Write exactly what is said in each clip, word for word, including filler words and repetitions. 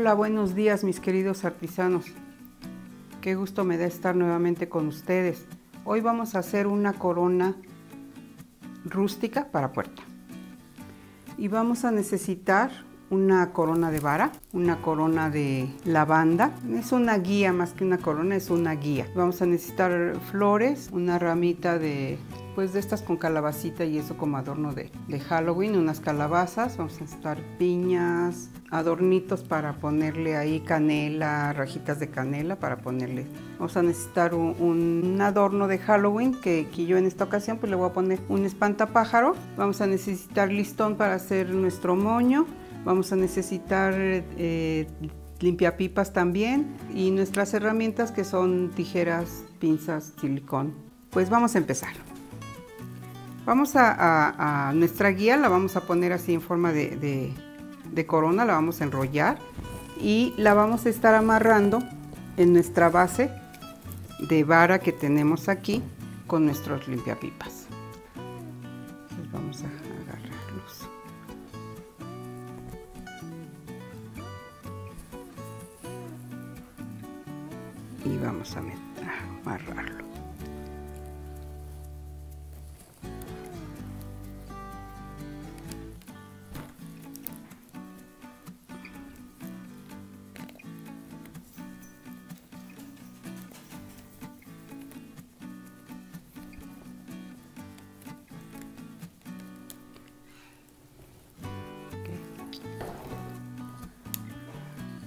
Hola, buenos días mis queridos artesanos. Qué gusto me da estar nuevamente con ustedes. Hoy vamos a hacer una corona rústica para puerta. Y vamos a necesitar una corona de vara, una corona de lavanda. Es una guía más que una corona, es una guía. Vamos a necesitar flores, una ramita de... pues de estas con calabacita y eso como adorno de, de Halloween, unas calabazas, vamos a necesitar piñas, adornitos para ponerle ahí canela, rajitas de canela para ponerle. Vamos a necesitar un, un adorno de Halloween que, que yo en esta ocasión pues le voy a poner un espantapájaro. Vamos a necesitar listón para hacer nuestro moño, vamos a necesitar... Eh, limpiapipas también y nuestras herramientas que son tijeras, pinzas, silicón. Pues vamos a empezar. Vamos a, a, a nuestra guía, la vamos a poner así en forma de, de, de corona, la vamos a enrollar y la vamos a estar amarrando en nuestra base de vara que tenemos aquí con nuestros limpiapipas. Entonces vamos a agarrarlos. Y vamos a amarrarlo.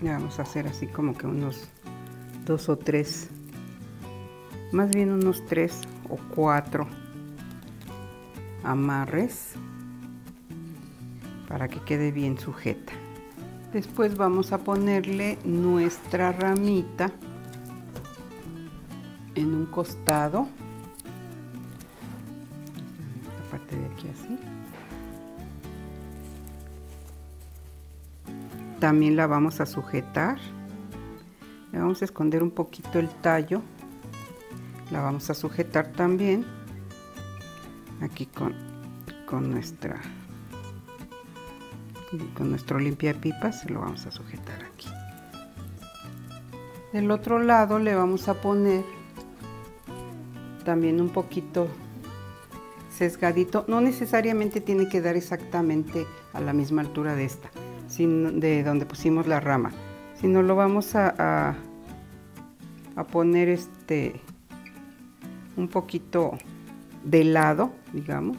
Le vamos a hacer así como que unos dos o tres, más bien unos tres o cuatro amarres para que quede bien sujeta. Después vamos a ponerle nuestra ramita en un costado, la parte de aquí así. También la vamos a sujetar, le vamos a esconder un poquito el tallo, la vamos a sujetar también aquí con, con nuestra con nuestro limpiapipas, lo vamos a sujetar aquí. Del otro lado le vamos a poner también un poquito sesgadito, no necesariamente tiene que dar exactamente a la misma altura de esta, de donde pusimos la rama, sino lo vamos a, a, a poner este un poquito de lado, digamos.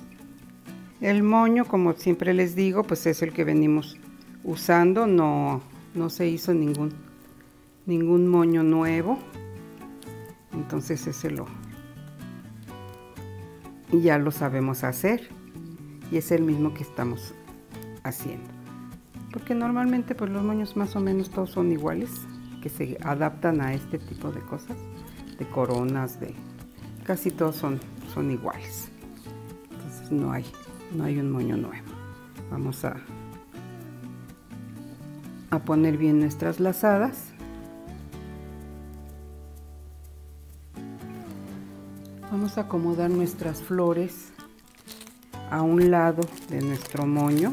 El moño, como siempre les digo, pues es el que venimos usando, no, no se hizo ningún, ningún moño nuevo, entonces ese lo ya lo sabemos hacer y es el mismo que estamos haciendo. Porque normalmente pues los moños más o menos todos son iguales, que se adaptan a este tipo de cosas, de coronas, de casi todos son, son iguales. Entonces no hay, no hay un moño nuevo. Vamos a, a poner bien nuestras lazadas. Vamos a acomodar nuestras flores a un lado de nuestro moño.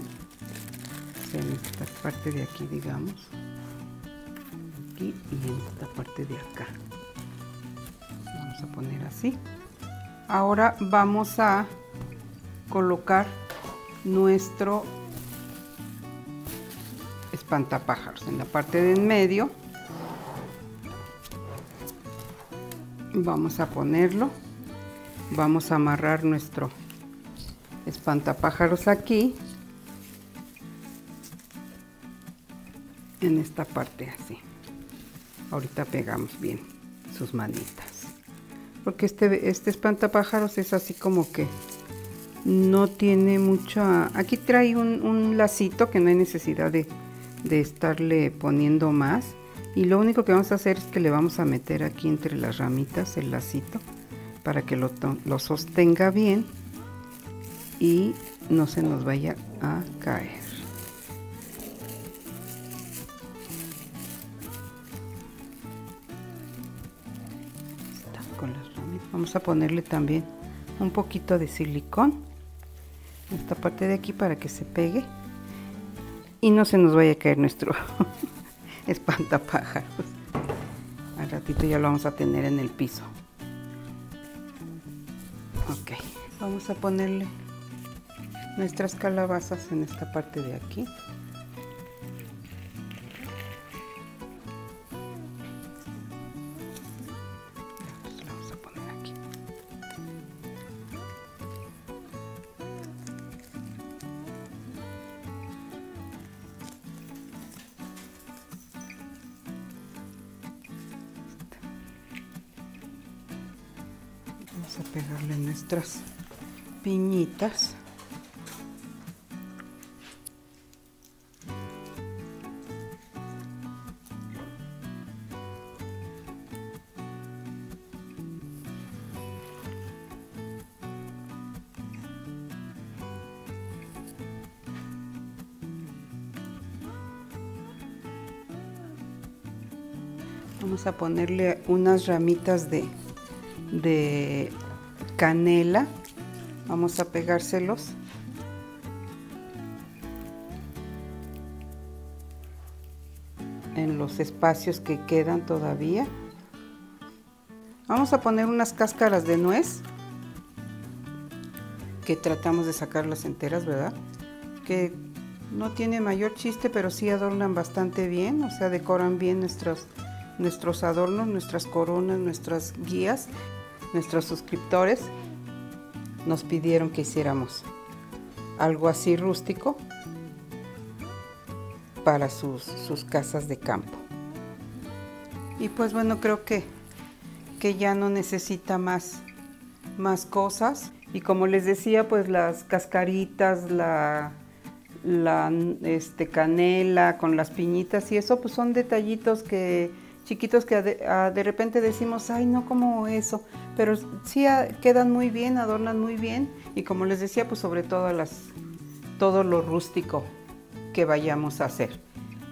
En esta parte de aquí, digamos, aquí, y en esta parte de acá vamos a poner así. Ahora vamos a colocar nuestro espantapájaros en la parte de en medio, vamos a ponerlo, vamos a amarrar nuestro espantapájaros aquí en esta parte así. Ahorita pegamos bien sus manitas, porque este, este espantapájaros es así como que no tiene mucha... Aquí trae un, un lacito que no hay necesidad de, de estarle poniendo más, y lo único que vamos a hacer es que le vamos a meter aquí entre las ramitas el lacito para que lo, lo sostenga bien y no se nos vaya a caer. Vamos a ponerle también un poquito de silicón en esta parte de aquí para que se pegue y no se nos vaya a caer nuestro espantapájaros. Al ratito ya lo vamos a tener en el piso. Ok, vamos a ponerle nuestras calabazas en esta parte de aquí. Vamos a pegarle nuestras piñitas. Vamos a ponerle unas ramitas de de canela, vamos a pegárselos en los espacios que quedan todavía. Vamos a poner unas cáscaras de nuez que tratamos de sacarlas enteras, ¿verdad? Que no tiene mayor chiste, pero sí adornan bastante bien, o sea, decoran bien nuestros, nuestros adornos, nuestras coronas, nuestras guías. Nuestros suscriptores nos pidieron que hiciéramos algo así rústico para sus, sus casas de campo. Y pues bueno, creo que, que ya no necesita más, más cosas. Y como les decía, pues las cascaritas, la, la este, canela con las piñitas y eso, pues son detallitos que... chiquitos que de repente decimos, ay, no como eso, pero sí quedan muy bien, adornan muy bien, y como les decía, pues sobre todo las, todo lo rústico que vayamos a hacer.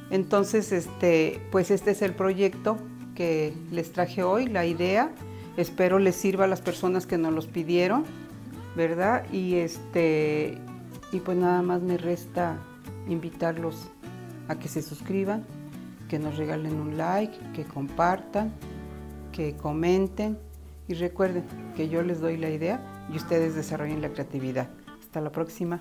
Entonces, este, pues este es el proyecto que les traje hoy, la idea, espero les sirva a las personas que nos los pidieron, ¿verdad? Y, este, y pues nada más me resta invitarlos a que se suscriban, que nos regalen un like, que compartan, que comenten y recuerden que yo les doy la idea y ustedes desarrollen la creatividad. Hasta la próxima.